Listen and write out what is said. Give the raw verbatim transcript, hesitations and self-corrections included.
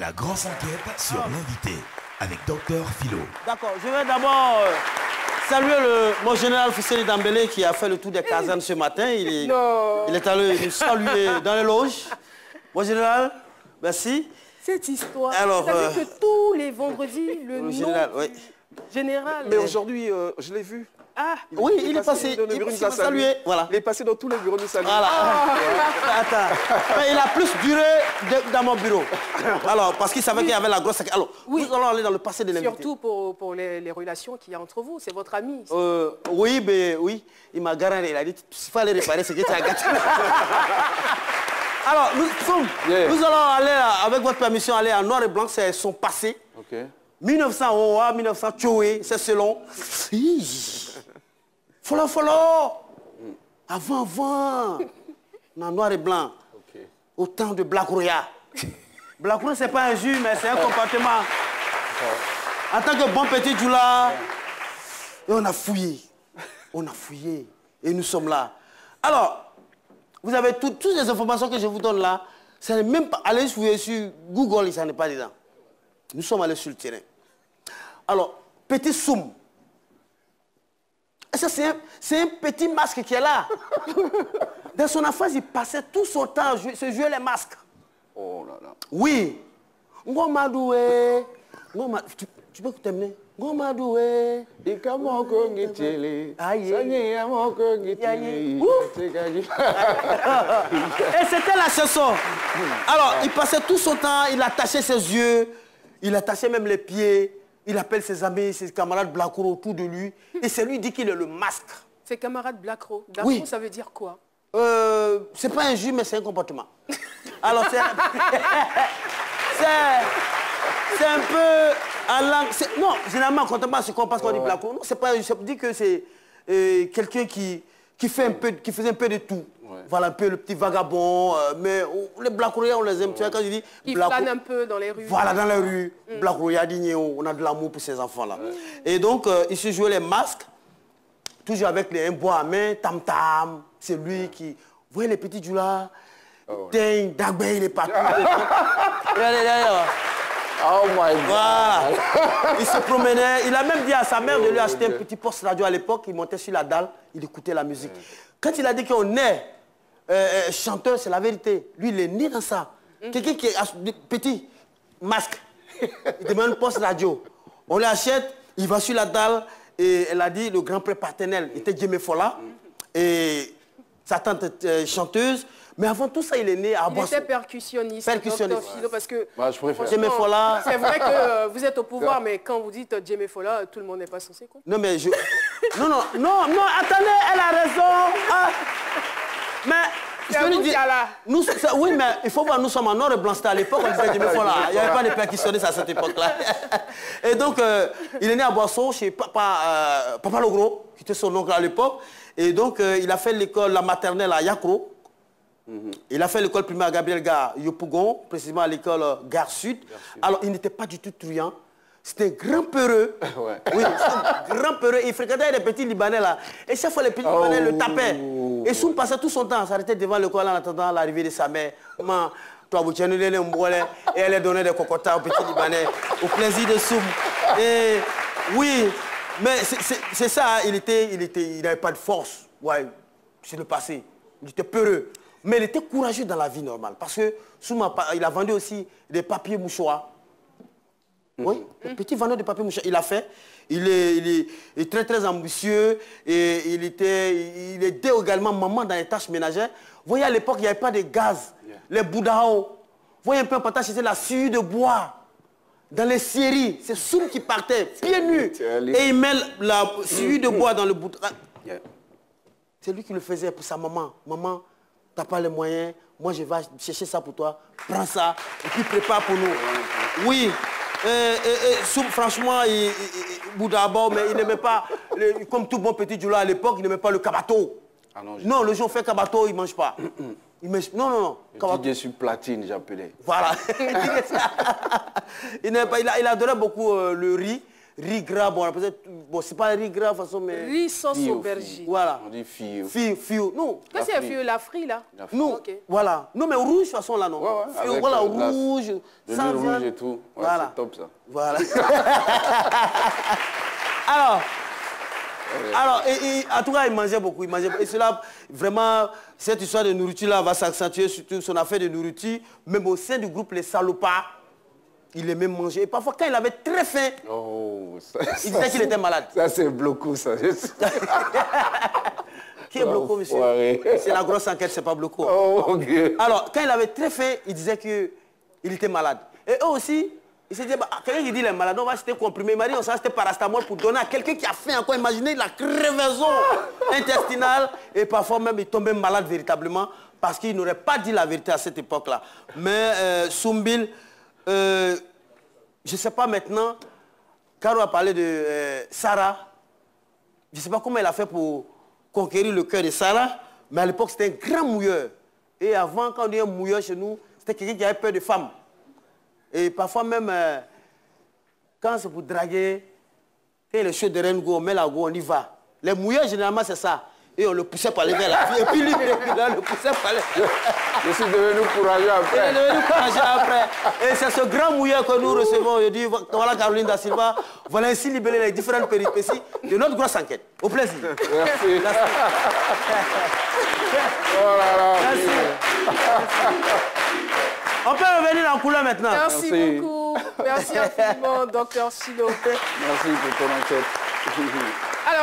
la grande enquête sur ah. l'invité avec Dr Philo. D'accord, je vais d'abord saluer le, mon général Fisséli Dambélé qui a fait le tour des casernes ce matin. Il est, no. il est allé nous saluer dans les loges. Mon général, merci. Cette histoire, alors, vous savez euh, que tous les vendredis, le, le général, nom oui. général... Mais, mais aujourd'hui, euh, je l'ai vu. Ah, il oui, il est passé, passé il, il, saluer, voilà. il est passé dans tous les bureaux de salut. Voilà. Ah, ouais. Attends. Enfin, il a plus duré de, dans mon bureau. Alors, parce qu'il savait oui. qu'il y avait la grosse... Alors, oui. nous allons aller dans le passé de l'invité. Surtout pour, pour les, les relations qu'il y a entre vous. C'est votre ami. Euh, oui, mais oui. Il m'a garanti. Il a dit, il fallait réparer ce que tu as gâté. Alors, nous, Soum, yeah. nous allons aller, avec votre permission, aller en noir et blanc. C'est son passé. OK. mille neuf cents, mille neuf cents, Tchoué, c'est selon. Follow, follow. Avant, avant. En noir et blanc. Okay. Au temps de Blackoria. Blackoria, c'est pas un jus, mais c'est un comportement. En tant que bon petit Djoula, et on a fouillé. On a fouillé. Et nous sommes là. Alors, vous avez tout, toutes les informations que je vous donne là. Ça n'est même pas. Allez fouiller sur Google, ça n'est pas dedans. Nous sommes allés sur le terrain. Alors, petit Soum. Ça, c'est un, un petit masque qui est là. Dans son enfance, il passait tout son temps à jouer, se jouer les masques. Oh là là. Oui. Ngomadoué. Tu, tu peux terminer. Ngomadoué. Et c'était la chanson. Alors, il passait tout son temps, il attachait ses yeux. Il attachait même les pieds. Il appelle ses amis, ses camarades Blacro autour de lui. Et c'est lui qui dit qu'il est le masque. Ses camarades Blacro. Blacro, oui. ça veut dire quoi? Euh, c'est pas un jus, mais c'est un comportement. Alors, c'est... c'est un peu... En langue... Non, généralement, quand on se compare, qu'on dit Blacro, non, c'est pas un jus. Ça veut dire que c'est euh, quelqu'un qui, qui, fait un peu, qui faisait un peu de tout. Ouais. Voilà un peu le petit vagabond, euh, mais oh, les Blackouriens, on les aime. Ouais. Tu vois, quand je dis... Ils flânent un peu dans les rues. Voilà, dans les rues. Mm. Blackouriens, on a de l'amour pour ces enfants-là. Mm. Et donc, euh, ils se jouaient les masques, toujours avec les, un bois à main, tam-tam. C'est lui ouais. qui... Vous voyez les petits Djoula oh, ouais. Ding, Dagbé, il est partout. Oh my God. Voilà. Il se promenait. Il a même dit à sa mère oh, de lui acheter okay. un petit poste radio à l'époque. Il montait sur la dalle, il écoutait la musique. Mm. Quand il a dit qu'on est... Euh, chanteur, c'est la vérité. Lui, il est né dans ça. Mm. Quelqu'un qui est petit, masque, il demande un poste radio. On l'achète, il va sur la dalle, et elle a dit, le grand-père paternel était Djemefola, mm. et sa tante euh, chanteuse. Mais avant tout ça, il est né à Boissou. Il Boissou. était percussionniste. Percussionniste. Philo, parce que bah, Djemefola... C'est vrai que euh, vous êtes au pouvoir, mais quand vous dites Djemefola, tout le monde n'est pas censé quoi. Non, mais je... non, non, non, non, attendez, elle a raison. Ah. Mais, je lui dis, nous, oui, mais il faut voir, nous sommes en noir et blanc. C'était à l'époque, on disait, voilà, il n'y avait pas de percussionnistes à cette époque-là. Et donc, euh, il est né à Boisson, chez Papa, euh, Papa Logro, qui était son oncle à l'époque. Et donc, euh, il a fait l'école, la maternelle à Yakro. Mm-hmm. Il a fait l'école primaire à Gabriel Gare Yopougon, précisément à l'école euh, Gare Sud. Alors, il n'était pas du tout truand. C'était un grand peureux. Ouais. Oui, c'était un grand peureux. Il fréquentait les petits Libanais là. Et chaque fois, les petits oh. Libanais le tapaient. Et Soum passait tout son temps, s'arrêtait devant l'école en attendant l'arrivée de sa mère. Maman, toi, vous tiennes les mboules. Et elle donnait des cocotas aux petits Libanais, au plaisir de Soum. Et oui, mais c'est ça, hein. il était, il était, il n'avait pas de force. Ouais, c'est le passé. Il était peureux. Mais il était courageux dans la vie normale. Parce que Soum, a, il a vendu aussi des papiers mouchoirs. Oui, le petit vendeur de papier mouchoir, il a fait. Il est, il est, il est très, très ambitieux. Et il, était, il aidait également maman dans les tâches ménagères. Vous voyez, à l'époque, il n'y avait pas de gaz. Yeah. Les boudao. Vous voyez un peu, on partait acheter la sciure de bois. Dans les scieries, c'est Soum qui partait, pieds nus. Et il met la sciure de bois dans le boudao. Yeah. C'est lui qui le faisait pour sa maman. Maman, t'as pas les moyens. Moi, je vais chercher ça pour toi. Prends ça. Et puis, prépare pour nous. Oui. Euh, euh, euh, Soum, franchement, il, il, il Boudabao, mais il n'aimait pas, le, comme tout bon petit Djoula à l'époque, il n'aimait pas le kabato. Ah non, non, le jour où on fait kabato, il ne mange pas. Il mange... Non, non, non. Le D J sur platine, j'appelais. Voilà. il, pas, il, a, il adorait beaucoup euh, le riz. riz gras, bon, bon c'est pas riz gras, façon, mais... Riz sauce aubergine. Voilà. On dit fio. Fio, fio, non. Qu'est-ce qu'il y a fio, la frie, là? Non, okay. Voilà. Non, mais rouge, façon, là, non. Ouais, ouais. Fio, voilà, rouge, sans viande. Rouge et tout. Ouais, voilà. C'est top, ça. Voilà. Alors... Alors, et, et, en tout cas, il mangeait beaucoup. Il mangeait beaucoup. Et cela, vraiment, cette histoire de nourriture-là va s'accentuer surtout son affaire de nourriture. Même au sein du groupe, les salopards, il aimait manger. Et parfois, quand il avait très faim, oh, ça, il disait qu'il était malade. Ça, c'est bloqué, ça. Qui est bloqué, monsieur? C'est la grosse enquête, c'est pas bloqué. Oh, okay. Alors, quand il avait très faim, il disait qu'il était malade. Et eux aussi... Il s'est dit, bah, quelqu'un qui dit les malades, on va acheter comprimé, Marie, on va acheter parastamol pour donner à quelqu'un qui a faim encore. Imaginez la crevaison intestinale. Et parfois même, il tombait malade véritablement parce qu'il n'aurait pas dit la vérité à cette époque-là. Mais euh, Soum Bill, euh, je ne sais pas maintenant, Caro a parlé de euh, Sarah. Je ne sais pas comment elle a fait pour conquérir le cœur de Sarah, mais à l'époque, c'était un grand mouilleur. Et avant, quand on dit un mouilleur chez nous, c'était quelqu'un qui avait peur de femmes. Et parfois même, euh, quand c'est pour draguer, et le cheveu de Rengo, on met la go, on y va. Les mouilleurs, généralement, c'est ça. Et on le poussait par les vers la fille. Et puis lui, on le poussait par les... Je, je suis devenu courageux après. Je suis devenu courageux après. Et c'est ce grand mouilleur que nous recevons aujourd'hui. Voilà Caroline Dasylva. Voilà ainsi libellé les différentes péripéties de notre grosse enquête. Au plaisir. Merci. Merci. Merci. Oh là là, merci. Merci. On peut revenir en couleur maintenant. Merci, Merci. beaucoup. Merci infiniment, docteur Sino. Merci pour ton enquête.